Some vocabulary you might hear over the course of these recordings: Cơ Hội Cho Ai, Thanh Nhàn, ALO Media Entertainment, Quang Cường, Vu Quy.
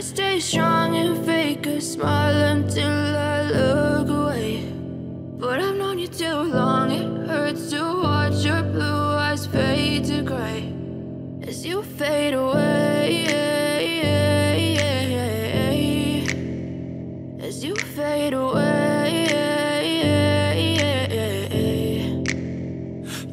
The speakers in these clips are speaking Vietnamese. to stay strong and fake a smile until I look away. But I've known you too long, it hurts to watch your blue eyes fade to gray as you fade away, as you fade away.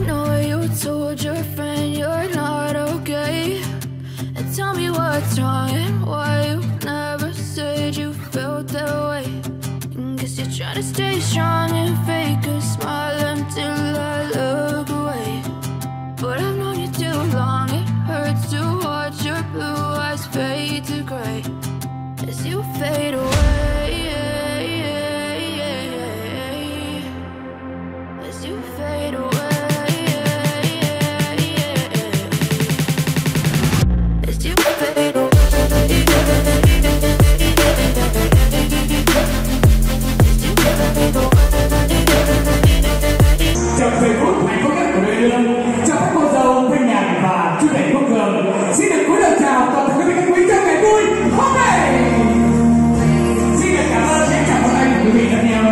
know you told your friend you're not okay, and tell me what's wrong and why you never said you felt that way. You're trying to stay strong and fake a smile until I look away. But I've known you too long, it hurts to watch your blue eyes fade to gray as you fade away, as you fade away, as you fade away. Trong Facebook hạnh phúc nhất của đôi lương, chào các cô dâu Thanh Nhàn và chú rể Quang Cường. Xin được cuối lời chào toàn thể quý vị các quý trong ngày vui hôm nay. Xin được cảm ơn những cảm ơn anh quý vị rất nhiều.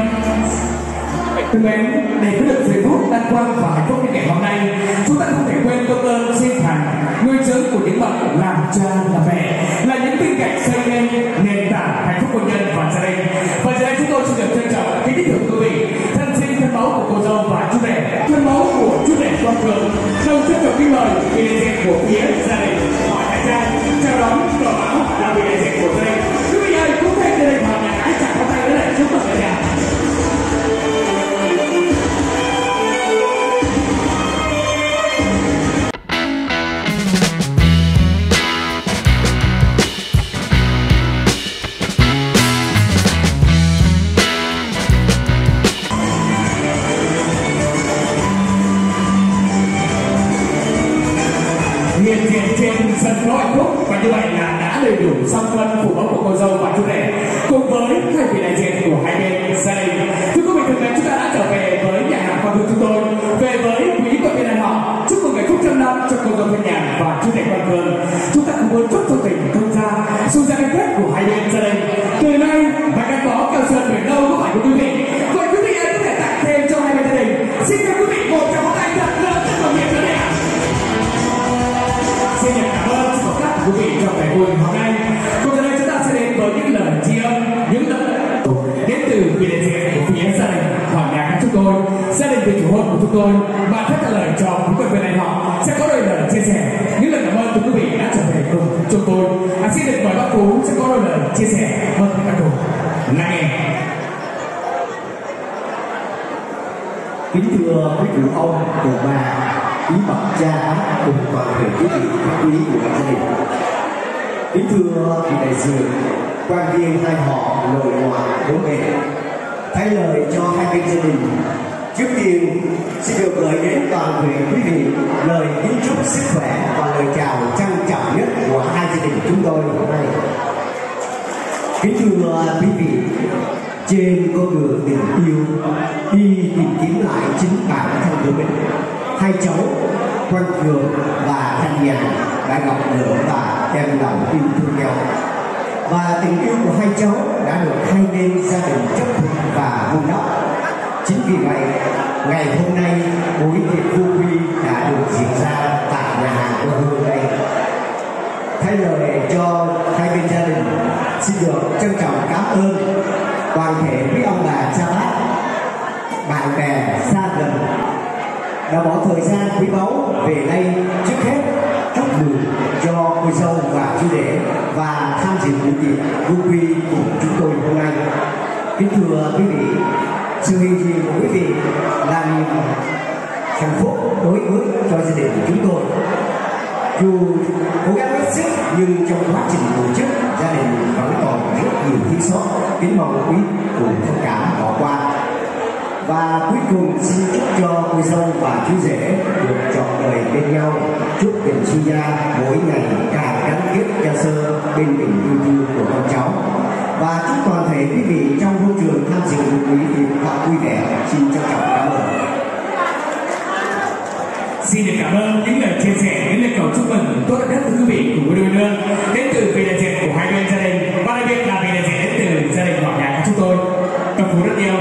Thưa mến, để có được giây phút đăng quang và hạnh phúc như ngày hôm nay, chúng ta không thể quên công ơn sinh thành, nuôi dưỡng của những bậc làm cha làm mẹ là những tình cảnh xây nên nền tảng hạnh phúc hôn nhân và gia đình. Và giờ đây chúng tôi xin được trân trọng kính thưa quý vị thân sinh thân mẫu của cô dâu và chú rể, thân mẫu của chú rể Quang Cường. Đồng trân trọng kính mời người đại diện của phía gia đình họ nhà trai chào đón đỏ áo là người đại diện của gia đình. Quý vị ơi, cũng thấy gia đình họ nhà gái chẳng có tay nữa này, chúng tôi cả nhà. Như vậy là đã đầy đủ song quân phụ mẫu của cô dâu và chú rể cùng với hai vị đại diện của hai bên gia đình. Thưa quý vị thân mến, chúng ta đã trở về với nhà hàng Quang Cường chúng tôi, về với quý cô dâu họ. Chúc mừng ngày phúc trăm năm cho cô dâu Thanh Nhàn và chú rể Quang Cường. Chúng ta cũng muốn chúc cho tình thông gia xuân gia gắn kết của hai bên gia đình từ nay và gắn bó keo sơn về lâu có phải của quý vị. Vậy quý vị có thể tặng thêm cho hai bên gia đình. Xin mời quý vị một tràng pháo tay thật lớn cho mọi người cho đẹp. Xin cảm ơn quý vị trong ngày vui hôm nay. Còn giờ đây chúng ta sẽ đến với những lời tri ân, những lời đến từ vị đại diện của phía gia đình họ nhà gái chúng tôi, gia đình vị chủ hôn của chúng tôi. Bạn sẽ trả lời cho quý vị này họ sẽ có đôi lời chia sẻ, những lời cảm ơn từ quý vị đã trở về cùng chúng tôi. Xin được mời bác Phú sẽ có đôi lời chia sẻ hơn các bạn cùng lắng nghe. Kính thưa quý cụ ông, cụ bà, quý bậc cha cùng toàn thể quý vị khách quý của gia đình. Kính thưa vị đại diện quan viên hai họ nội ngoại bố mẹ, thay lời cho hai bên gia đình, trước tiên xin được gửi đến toàn thể quý vị lời kính chúc sức khỏe và lời chào trân trọng nhất của hai gia đình chúng tôi hôm nay. Kính thưa quý vị, trên con đường tình yêu đi tìm kiếm lại chính bản thân của mình, hai cháu Quang Cường và Thanh Nhàn đã gặp được và đem lòng yêu thương nhau, và tình yêu của hai cháu đã được hai bên gia đình chấp thuận và vun đắp. Chính vì vậy, ngày hôm nay buổi tiệc Vu Quy đã được diễn ra tại nhà hàng Quang Cường đây. Thay lời cho hai bên gia đình, xin được trân trọng cảm ơn toàn thể quý ông bà cha bác, bạn bè xa gần đã bỏ thời gian quý báu về đây. Trước hết chúc mừng cho cô dâu và chú rể và tham dự buổi tiệc Vu Quy của chúng tôi hôm nay. Kính thưa quý vị, sự hiện diện của quý vị là niềm hạnh phúc đối với cho gia đình của chúng tôi. Dù cố gắng hết sức nhưng trong quá trình tổ chức, gia đình vẫn còn rất nhiều thiếu sót. Kính mong quý cùng thông cảm bỏ qua. Và cuối cùng xin chúc cho cô dâu và chú rể được trọn đời bên nhau. Chúc tình sư gia mỗi ngày càng gắn kết gia sơ bên mình yêu thương của con cháu. Và chúc toàn thể quý vị trong môi trường tham dự một buổi tiệc và vui vẻ. Xin trân trọng cảm ơn. Xin được cảm ơn những lời chia sẻ, những lời cầu chúc mừng tốt đẹp nhất của quý vị cùng với đôi nương đến từ vị đại diện của hai bên gia đình, và đặc biệt là vị đại diện đến từ gia đình họ nhà của chúng tôi. Cảm ơn rất nhiều.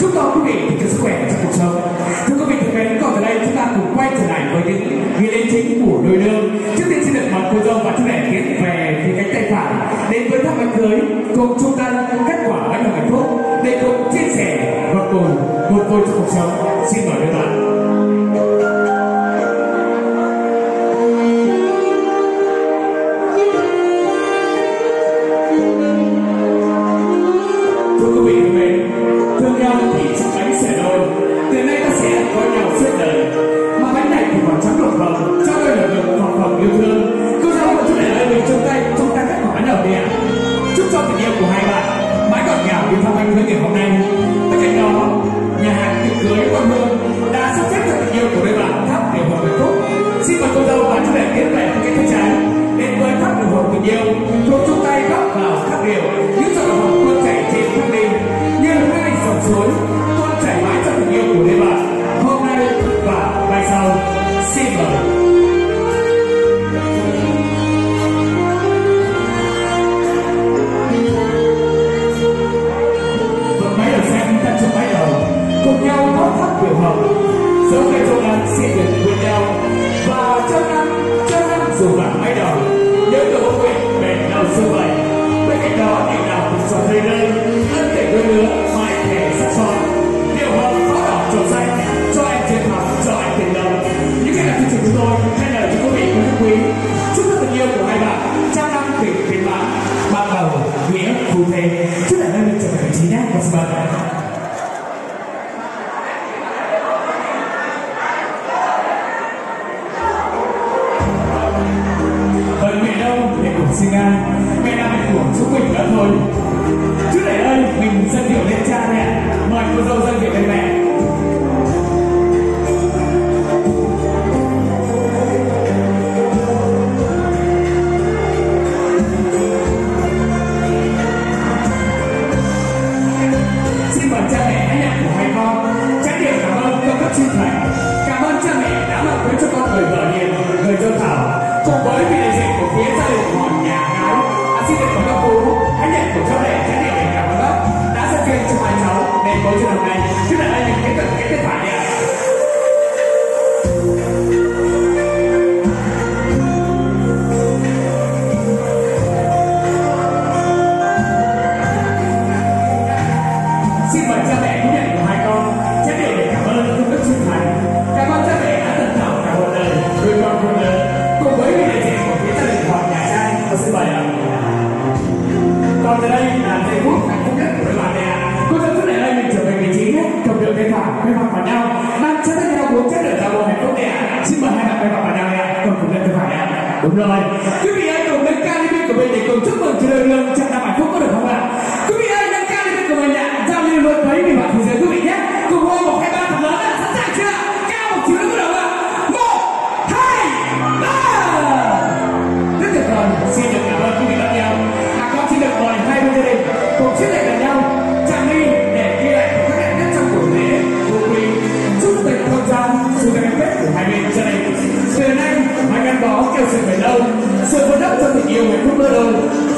Chúc cho quý vị thật sức khỏe trong cuộc sống. Thưa quý vị thân mến, còn ở đây chúng ta cùng quay trở lại với những nghi lễ chính của đôi nương. Trước tiên xin được mời cô dâu và chú rể tiến về phía cánh tay phải đến với tháp đám cưới cùng chung tay kết quả bánh hồng hạnh phúc để cùng chia sẻ và cùng vượt qua trong cuộc sống. Xin mời các bạn.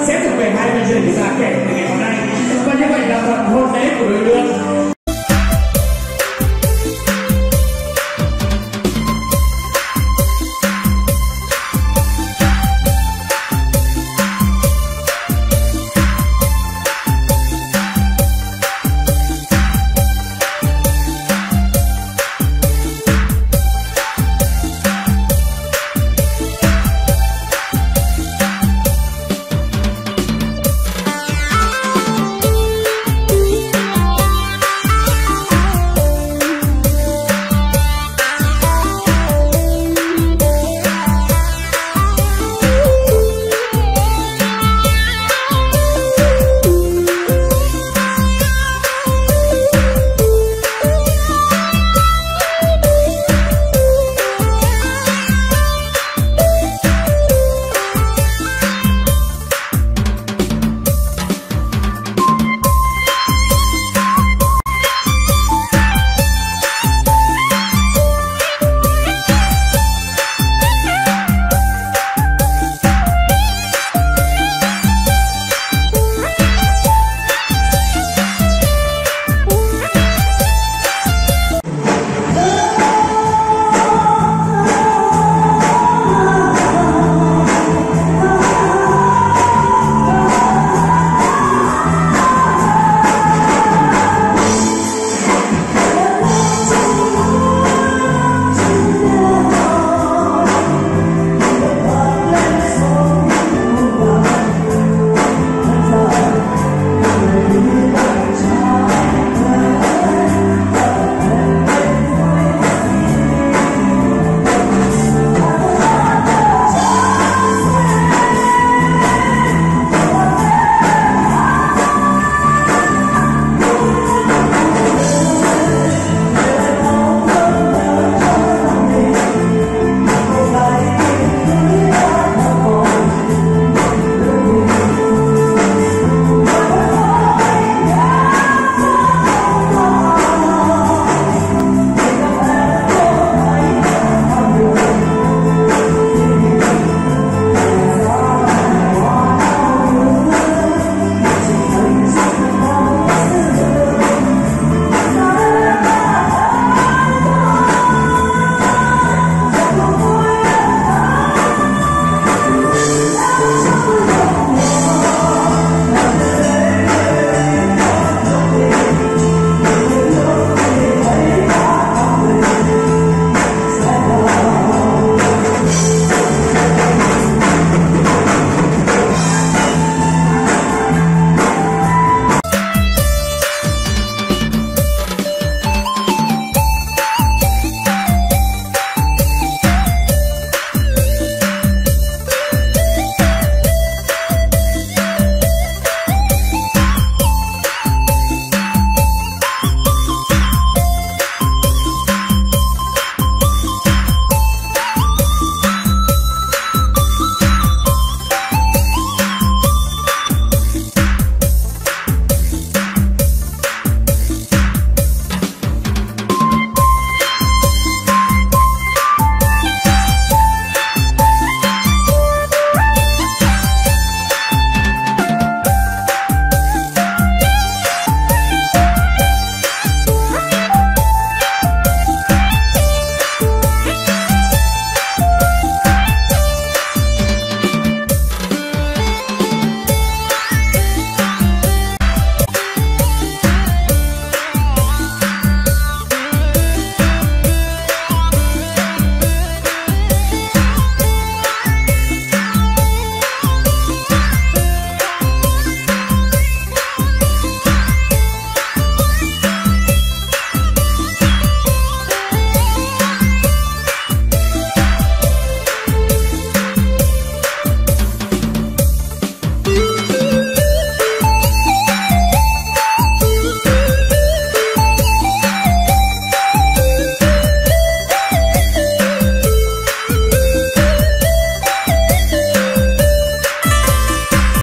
Sẽ thuộc về hai bên gia đình kể từ ngày hôm nay, và như vậy là phần hôn lễ của đôi nương